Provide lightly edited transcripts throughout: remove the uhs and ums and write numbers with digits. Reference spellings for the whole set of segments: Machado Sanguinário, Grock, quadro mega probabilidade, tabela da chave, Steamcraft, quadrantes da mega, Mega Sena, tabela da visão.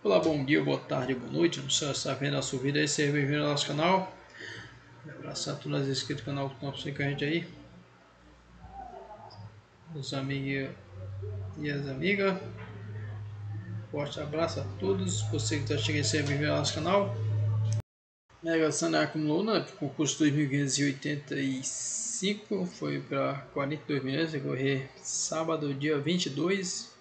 Olá, bom dia, boa tarde, boa noite. Não sei se está vendo nosso vídeo aí, seja bem-vindo ao nosso canal. Abraçar a todos os inscritos do canal que estão com a gente aí, os amigos e as amigas. Forte abraço a todos. Você que está chegando, seja bem-vindo ao nosso canal. Mega Sena acumulou, né? Concurso 2585, foi para 42 milhões, vai correr sábado, dia 22.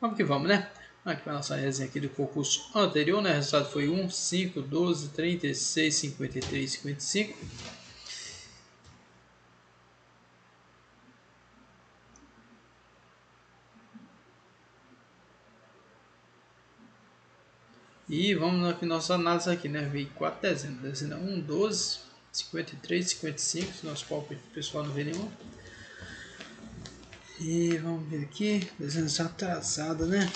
Vamos que vamos, né? Aqui para a nossa resenha aqui do concurso anterior, né? O resultado foi 1, 5, 12, 36, 53, 55. E vamos aqui nossa análise aqui, né? Veio 4 dezenas. Dezena 1, 12, 53, 55. Nosso palpite pessoal não vê nenhum. E vamos ver aqui. Dezenas atrasadas, né?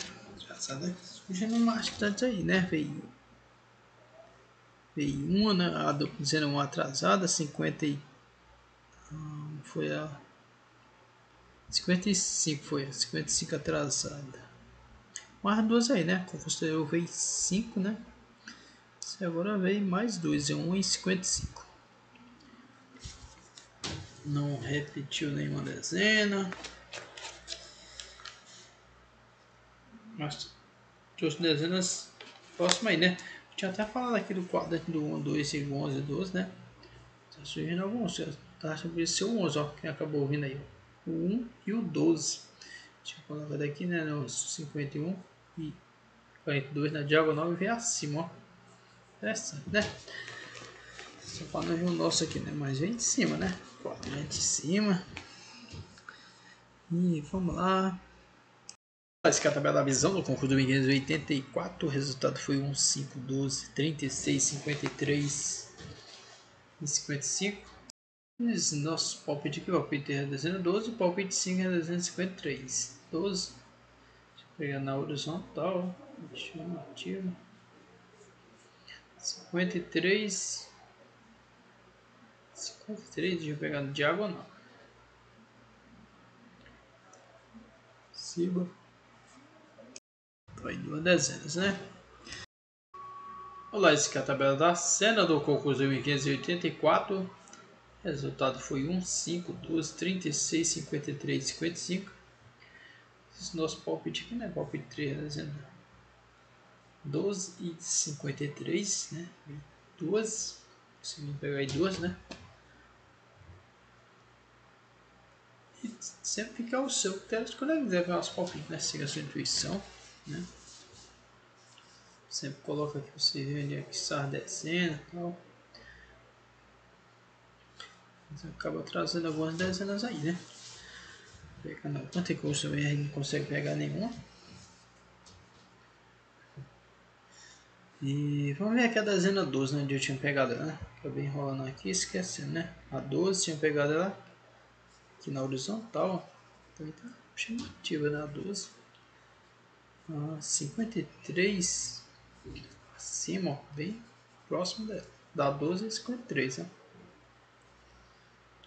Hoje não acho que tá aí, né? Veio uma, né? A dizendo uma atrasada, 50 e... foi a 55, foi a 55 atrasada. Mais duas aí, né? Concurso eu veio 5, né? E agora veio mais dois, é 1 e 55. Não repetiu nenhuma dezena. Nós trouxe dezenas próximas aí, né? Eu tinha até falado aqui do quadrante do 1, 2, 5, 11, 12, né? Tá surgindo alguns. Tá achando que esse é o 11, ó. Quem acabou vindo aí, ó. O 1 e o 12. Deixa eu colocar daqui, né? No 51 e 42 na diagonal e vem acima, ó. Interessante, né? Só para não ver o nosso aqui, né? Mas vem de cima, né? Quadrante de cima. E vamos lá. Essa aqui é a tabela da visão do concurso 2584, o resultado foi 1, 5, 12, 36, 53 e 55. Esse nosso palpite aqui, o palpite é dezena 12, o palpite 5 é dezena 53. 12, deixa eu pegar na horizontal, deixa eu ativar, 53, deixa eu pegar na diagonal, siga. Aí duas dezenas, né? Olá, essa aqui é a tabela da cena do concurso 2584. Resultado foi 1, 5, 12, 36, 53, 55. Esse nosso palpite aqui, né? Palpite 3, dezena 12 e 53, né? Duas. Se não pegar aí duas, né? E sempre fica o seu critério quando quiser ver os palpites, né? Siga a sua intuição, né? Sempre coloca aqui, você vê onde é que sai dezena e tal. Você acaba trazendo algumas dezenas aí, né? Pegando quanto é que você não consegue pegar nenhuma. E vamos ver aqui a dezena 12, né? Onde eu tinha pegado ela, né? Acabei enrolando aqui, esquecendo, né? A 12 tinha pegado ela aqui na horizontal. Então tá chamativa, né? A 12. 53 acima, ó, bem próximo da 12 a 53, né?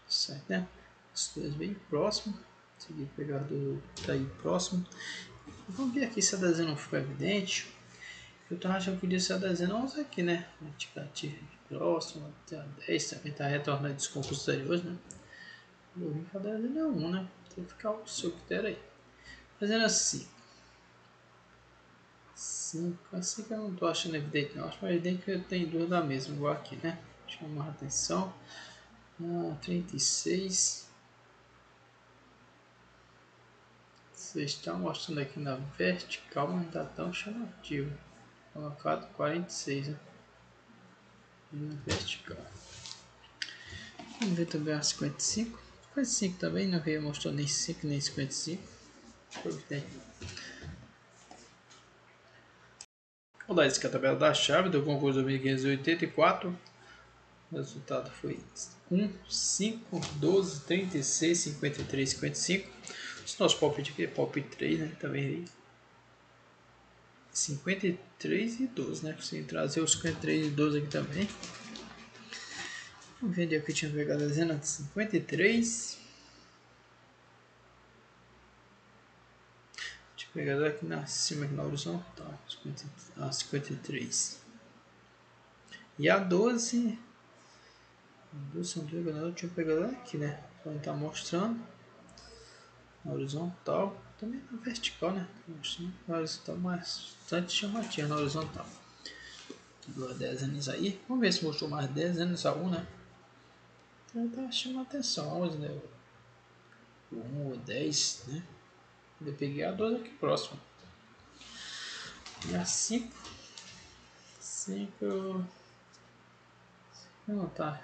Certo, né? As duas bem próximo. Consegui pegar do daí próximo. Vamos ver aqui se a dezena não ficou evidente. Eu tava achando que podia ser a dezena 11 aqui, né? Indicativo próximo até a 10. Também tá retornando dos concursos anteriores, né? Vou vir para a dezena 1, né? Tem que ficar o seu critério aí. Dezena 5. 5, assim que eu não tô achando evidente, não. Acho mais evidente que eu tenho duas da mesma, igual aqui, né? Chama a atenção. 36. Vocês estão mostrando aqui na vertical, mas não tá tão chamativo. Colocado 46, né? Na vertical. Vamos ver também a 55. 55 também, não veio mostrar nem 5 nem 55. Olá, essa aqui é a tabela da chave do concurso 2584. O resultado foi 1, 5, 12, 36, 53, 55. Esse nosso palpite aqui é palpite 3, né? Também aí. 53 e 12, né? Consegui trazer os 53 e 12 aqui também. Vamos ver onde é que eu tinha pegado a dezena de 53. Pegador aqui na cima, aqui na horizontal, 53. E a 12. Eu tinha pegado aqui, né? Então ele tá mostrando na horizontal, também na vertical, né? Na horizontal, mas bastante chamativa na horizontal. Duas dezenas aí. Vamos ver se mostrou mais dezenas a 1, né? Então tá chamando atenção, a 11, né? O 1 ou 10, né? Eu peguei a 12 aqui próximo. E a 5. 5. Não tá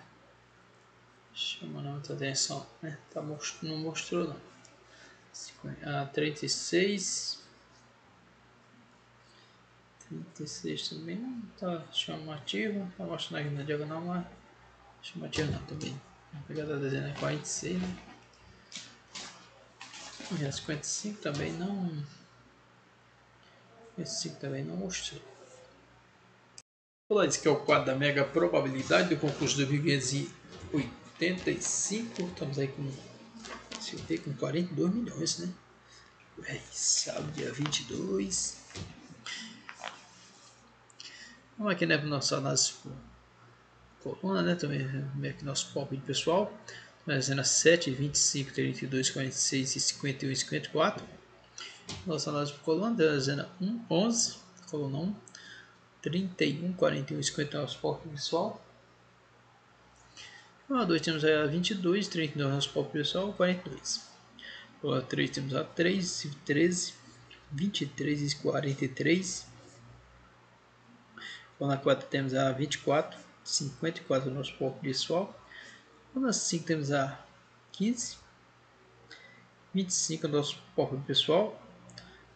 chamando muita atenção, né? Tá, não mostrou não. A 36. 36 também não tá chamativa. Tá mostrando aqui na diagonal, mas chamativa não também. Vou pegar a dezena 46, né? E a 55 também não. Esse 5 também não mostrou. Olá, esse aqui é o quadro da mega probabilidade do concurso de 2085. Estamos aí com, se eu ver, com 42 milhões, né? É, sábado, dia 22. Vamos aqui, né, para nossa análise por coluna, né? Também é aqui nosso palpite pessoal. Dezena 7, 25, 32, 46 e 51 e 54. Nossa análise por coluna, dezena 1, 11, coluna 1, 31, 41 e 50 nosso palpite pessoal. A 2 temos a 22, 39 nosso palpite pessoal, 42. A 3 temos a 3, 13, 23 e 43. A 4 temos a 24, 54 nosso palpite pessoal. Na 5 temos a 15, 25 nosso palpite pessoal,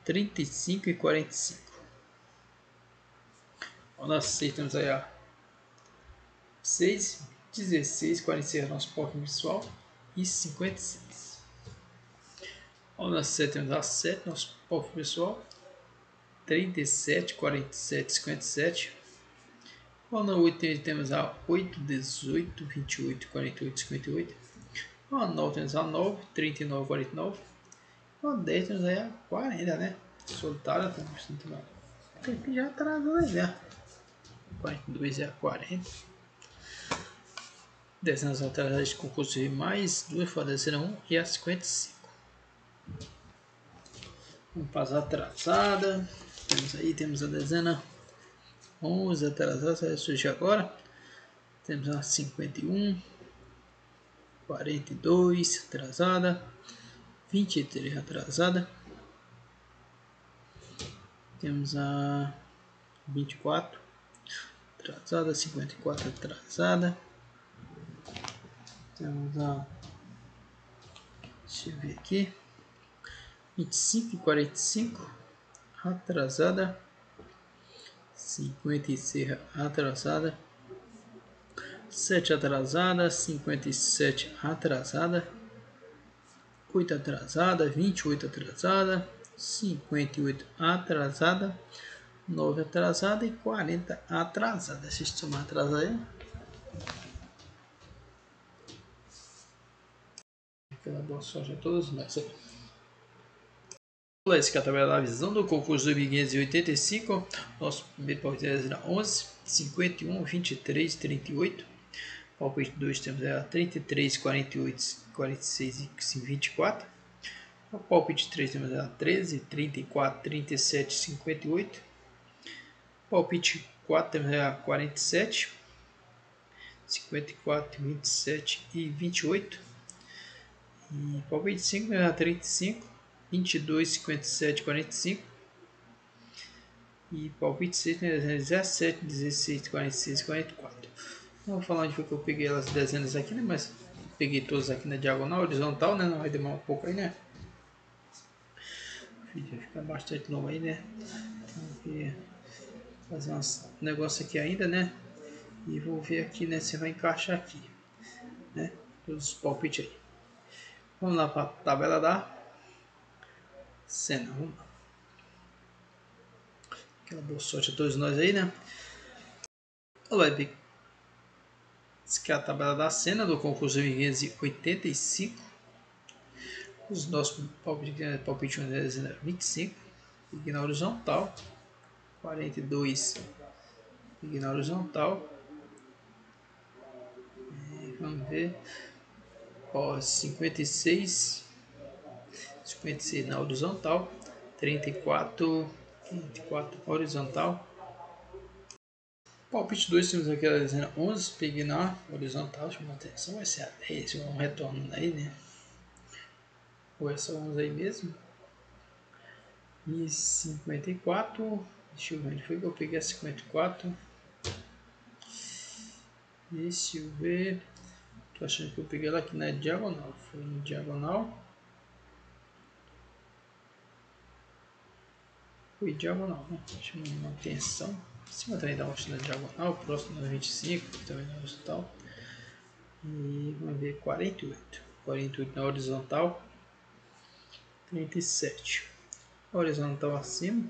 35 e 45. Na 6 temos aí a 6, 16, 46 nosso palpite pessoal e 56. Na 7 temos a 7 nosso palpite pessoal, 37, 47, 57. Na 8 temos a 8, 18, 28, 48, 58. Na 9 temos a 9, 39, 49. Na 10 temos aí a 40, né? Solitária, tá bastante mal. Aqui já atrasou, né? 42 é a 40. Dezenas atrasadas de concurso e mais duas fora da dezena 1 e a 55. Vamos passar atrasada. Temos aí, temos a dezena 11 atrasada, surgir agora. Temos a 51, 42 atrasada, 23 atrasada. Temos a 24 atrasada, 54 atrasada. Temos a, deixa eu ver aqui, 25 e 45 atrasada. 56 atrasada, 7 atrasada, 57 atrasada, 8 atrasada, 28 atrasada, 58 atrasada, 9 atrasada e 40 atrasada. Deixa eu somar atrasada aí. Pela boa sorte a todos nós aqui. Essa é a tabela da visão do concurso de 2085. Nosso primeiro palpite é a dezena 11, 51, 23, 38. Palpite 2 temos a 33, 48, 46 e 24. Palpite 3 temos a 13, 34, 37 e 58. Palpite 4 temos a 47, 54, 27 e 28. E palpite 5 temos a 35. 22, 57, 45. E palpite 6, né, 17, 16, 46, 44. Não vou falar onde foi que eu peguei elas dezenas aqui, né? Mas peguei todas aqui na diagonal, horizontal, né? Não vai demorar um pouco aí, né? O vídeo vai ficar bastante longo aí, né? Tem que fazer um negócio aqui ainda, né? E vou ver aqui, né? Se vai encaixar aqui, né? Todos os palpites aí. Vamos lá para a tabela da cena 1. Aquela boa sorte a todos nós aí, né? Olá, bem. Essa aqui é a tabela da cena do concurso de 2085. Os nossos palpites, palpite 1 é 25, Peguei na horizontal. 42. Peguei na horizontal. Vamos ver. Ó, 56. 56 na horizontal. 34. 34 horizontal. Palpite 2, temos aqui a dezena 11, peguei na horizontal, chamou atenção, vai ser a 10, vamos retornando aí, né? Ou essa 11 aí mesmo. E 54, deixa eu ver onde foi que eu peguei a 54. Deixa eu ver, tô achando que eu peguei ela aqui na diagonal, foi no diagonal. Foi diagonal, né? Deixa eu manter atenção. Cima também dá uma oscilada diagonal, próximo da 25, também na horizontal. E vamos ver 48. 48 na horizontal. 37. Horizontal acima.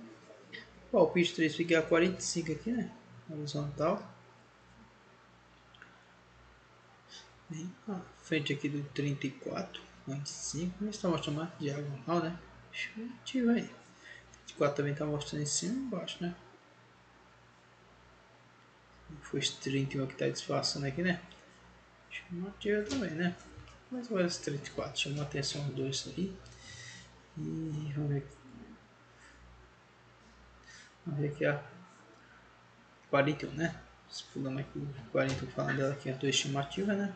Palpite 3, peguei a 45 aqui, né? Horizontal. Bem à frente aqui do 34, 25. Mas está mostrando mais diagonal, né? Deixa eu ativar aí. 24 também está mostrando em cima e embaixo, né? Foi 31 que está disfarçando aqui, né? Chama atenção também, né? Mas agora os 34, chama atenção os dois aí. E vamos ver aqui. Vamos ver aqui a 41, né? Se pulamos aqui o 41, falando dela aqui, a tua estimativa, né?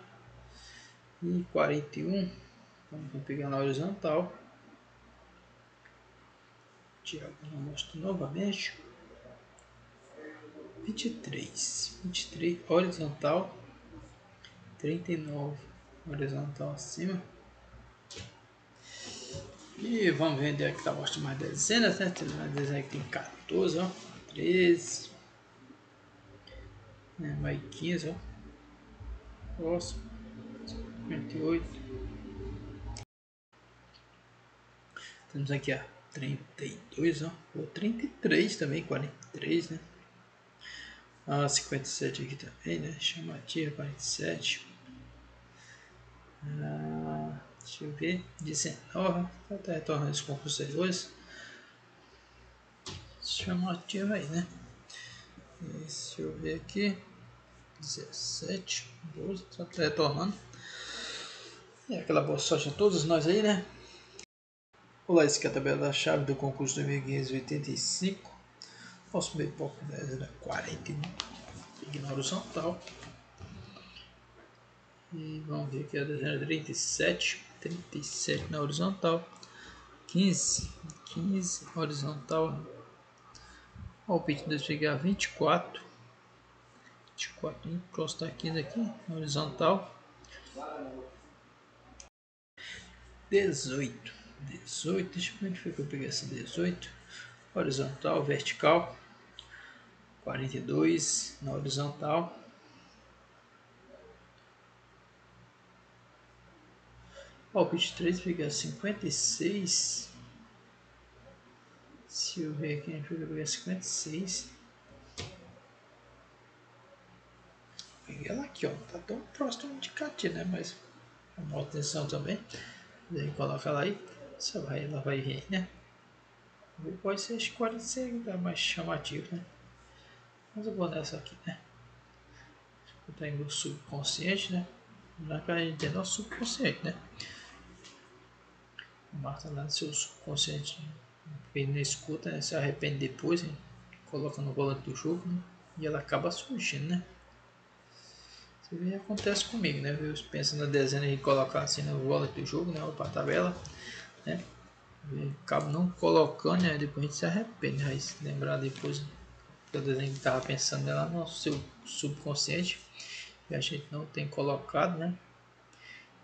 E 41, vamos pegar na horizontal. Tiago, não mostro novamente. 23, 23 horizontal, 39 horizontal acima. E vamos ver onde é que tá mostrando mais dezenas, né? Tem mais dezenas que tem 14, ó, 13, né? Vai 15, ó, próximo, 58. Temos aqui a 32, ó, ou 33 também, 43, né? A 57 aqui também, né? Chamativa 47. Deixa eu ver. 19. Tá retornando esse concurso aí hoje. Chamativa aí, né? Deixa eu ver aqui. 17. 12. Tá retornando. E aquela boa sorte a todos nós aí, né? Olá, esse aqui é a tabela da chave do concurso 2585. Nosso primeiro palco era 41, ignora horizontal. E vamos ver aqui a dezena 37, 37 na horizontal, 15, 15 horizontal. Palpite 2, pegar 24, 24, encostar 15 aqui, horizontal. 18, 18, deixa eu ver onde foi que eu peguei essa 18, horizontal, vertical. 42 na horizontal. Palpite 3, pegar 56. Se eu ver aqui, a gente vai pegar 56. Peguei ela aqui, ó. Tá tão próximo de Cati, né? Mas uma atenção também. Daí coloca ela aí. Só vai, ela vai vir, né? Pode ser as 46 que tá mais chamativo, né? Mas eu vou nessa aqui, né? Botar em meu subconsciente, né? Já que a gente tem nosso subconsciente, né? Marta lá no seu subconsciente, ele não escuta, né? Se arrepende depois, hein? Coloca no volante do jogo, né? E ela acaba surgindo, né? Isso aí acontece comigo, né? Eu penso na dezena de colocar assim no volante do jogo, né? Ou para a tabela, né? Eu acabo não colocando, né? Depois a gente se arrepende, aí se lembrar depois, né? O desenho que estava pensando nela no seu subconsciente e a gente não tem colocado, né?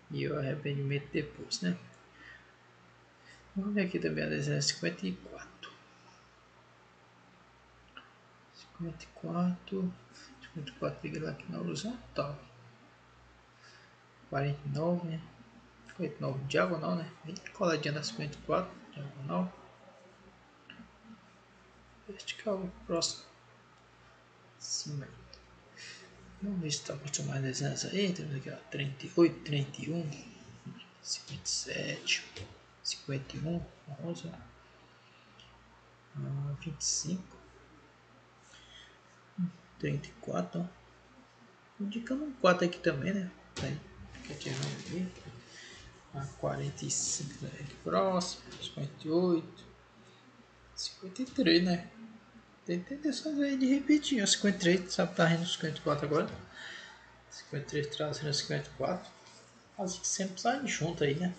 E o arrependimento depois, né? Vamos ver aqui também a desenha 54, 54, 54, peguei lá aqui na horizontal, 49, né? 49 diagonal, né? Bem coladinha na 54 diagonal, vertical, próximo. Sim, vamos ver se está mostrando mais dezenas aí. Temos aqui, ó, 38, 31, 57, 51, 11, 25, 34, ó. Indicando um 4 aqui também, né? Aqui a 45 aqui próximo, 58, 53, né? Tem tentações aí de repetir, ó. 53, sabe, tá rindo 54 agora. 53 trazendo 54. Quase que sempre sai junto aí, né?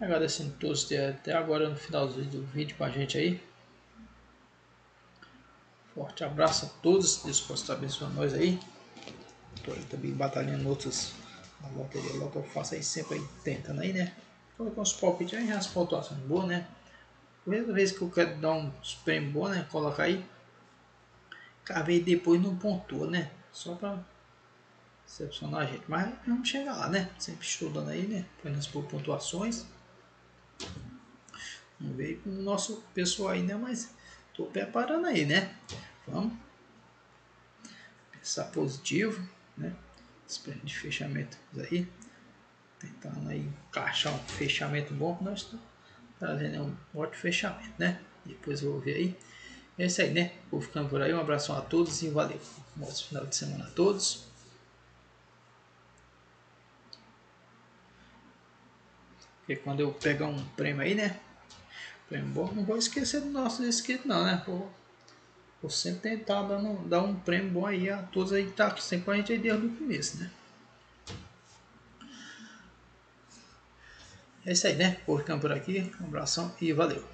Agradecendo a todos até agora no finalzinho do vídeo com a gente aí. Forte abraço a todos. Deus possa estar abençoando nós aí. Estou também batalhando outras na loteria lá que eu faço aí, sempre aí, tentando aí, né? Colocar uns palpites aí, as pontuações boas, né? Primeira vez que eu quero dar um prêmio bom, né? Coloca aí. Cavei depois não pontua, né? Só para decepcionar a gente. Mas vamos chegar lá, né? Sempre estudando aí, né? Apenas por pontuações. Vamos ver com o nosso pessoal aí, né? Mas tô preparando aí, né? Vamos pensar positivo, né? Esperando de fechamento aí. Tentando aí encaixar um fechamento bom. Nós estamos trazendo um ótimo fechamento, né? Depois eu vou ver aí. É isso aí, né? Vou ficando por aí. Um abraço a todos e valeu. Bom final de semana a todos. Porque quando eu pegar um prêmio aí, né? Prêmio bom, não vou esquecer do nosso inscrito não, né? Vou sempre tentar dar um prêmio bom aí a todos aí que tá sempre com a gente aí desde o começo, né? É isso aí, né? Vou ficando por aqui. Um abração e valeu.